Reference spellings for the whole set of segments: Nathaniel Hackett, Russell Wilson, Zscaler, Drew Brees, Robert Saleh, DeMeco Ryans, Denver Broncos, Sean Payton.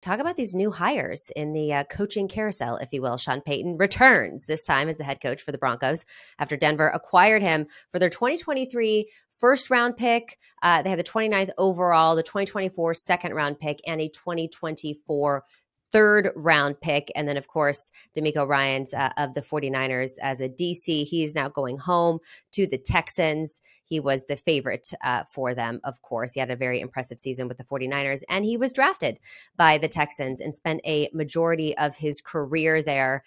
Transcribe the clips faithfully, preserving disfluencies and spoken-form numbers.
Talk about these new hires in the uh, coaching carousel, if you will. Sean Payton returns, this time as the head coach for the Broncos, after Denver acquired him for their twenty twenty-three first-round pick. Uh, they had the twenty-ninth overall, the twenty twenty-four second-round pick, and a twenty twenty-four third round pick. And then, of course, DeMeco Ryans uh, of the forty-niners as a D C. He is now going home to the Texans. He was the favorite uh, for them, of course. He had a very impressive season with the forty-niners, and he was drafted by the Texans and spent a majority of his career there.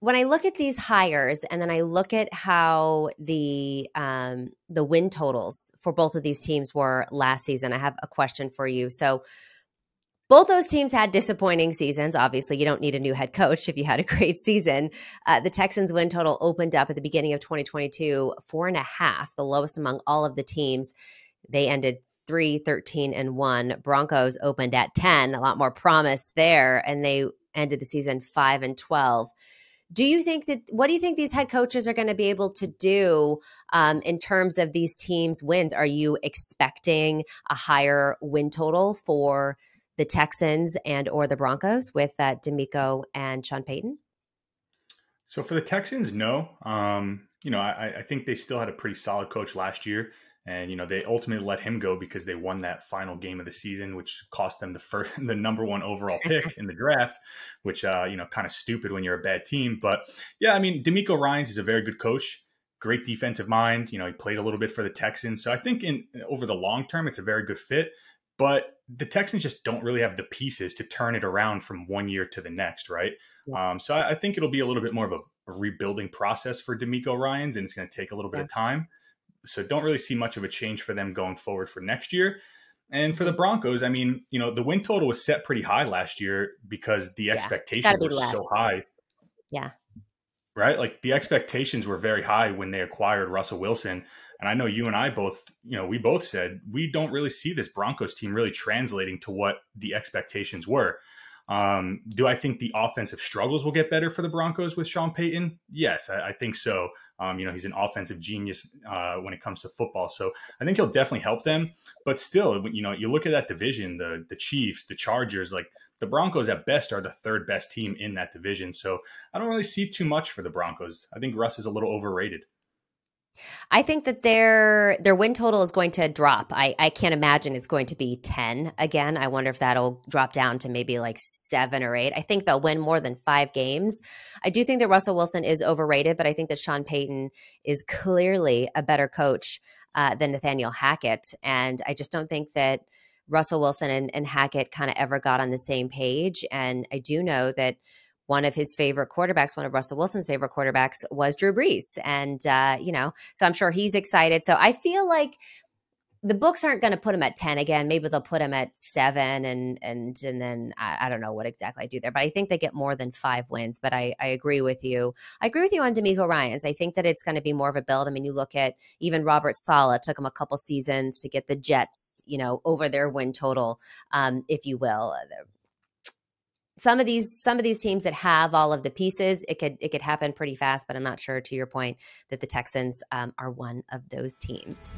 When I look at these hires and then I look at how the um, the win totals for both of these teams were last season, I have a question for you. So, both those teams had disappointing seasons. Obviously, you don't need a new head coach if you had a great season. Uh, the Texans' win total opened up at the beginning of twenty twenty-two, four and a half, the lowest among all of the teams. They ended three, thirteen, and one. Broncos opened at ten, a lot more promise there, and they ended the season five and twelve. Do you think that, what do you think these head coaches are going to be able to do um, in terms of these teams' wins? Are you expecting a higher win total for the Texans and or the Broncos with uh, DeMeco and Sean Payton? So for the Texans, no. Um, you know, I, I think they still had a pretty solid coach last year. And, you know, they ultimately let him go because they won that final game of the season, which cost them the first, the number one overall pick in the draft, which, uh, you know, kind of stupid when you're a bad team. But, yeah, I mean, DeMeco Ryans is a very good coach, great defensive mind. You know, he played a little bit for the Texans. So I think in over the long term, it's a very good fit. But the Texans just don't really have the pieces to turn it around from one year to the next, right? Yeah. Um, so I, I think it'll be a little bit more of a, a rebuilding process for DeMeco Ryans, and it's going to take a little bit yeah. of time. So don't really see much of a change for them going forward for next year. And for the Broncos, I mean, you know, the win total was set pretty high last year because the yeah. expectations were less. so high. Yeah. Right? Like the expectations were very high when they acquired Russell Wilson. And I know you and I both, you know, we both said we don't really see this Broncos team really translating to what the expectations were. Um, do I think the offensive struggles will get better for the Broncos with Sean Payton? Yes, I, I think so. Um, you know, he's an offensive genius uh, when it comes to football. So I think he'll definitely help them. But still, you know, you look at that division, the the Chiefs, the Chargers, like the Broncos at best are the third best team in that division. So I don't really see too much for the Broncos. I think Russ is a little overrated. I think that their their win total is going to drop. I, I can't imagine it's going to be ten again. I wonder if that'll drop down to maybe like seven or eight. I think they'll win more than five games. I do think that Russell Wilson is overrated, but I think that Sean Payton is clearly a better coach uh, than Nathaniel Hackett. And I just don't think that Russell Wilson and, and Hackett kind of ever got on the same page. And I do know that one of his favorite quarterbacks, one of Russell Wilson's favorite quarterbacks was Drew Brees. And, uh, you know, so I'm sure he's excited. So I feel like the books aren't going to put him at ten again. Maybe they'll put him at seven and and and then I, I don't know what exactly I do there. But I think they get more than five wins. But I, I agree with you. I agree with you on DeMeco Ryans. I think that it's going to be more of a build. I mean, you look at even Robert Saleh, took him a couple seasons to get the Jets, you know, over their win total, um, if you will. Some of these, some of these teams that have all of the pieces, it could, it could happen pretty fast. But I'm not sure, to your point, that the Texans um, are one of those teams.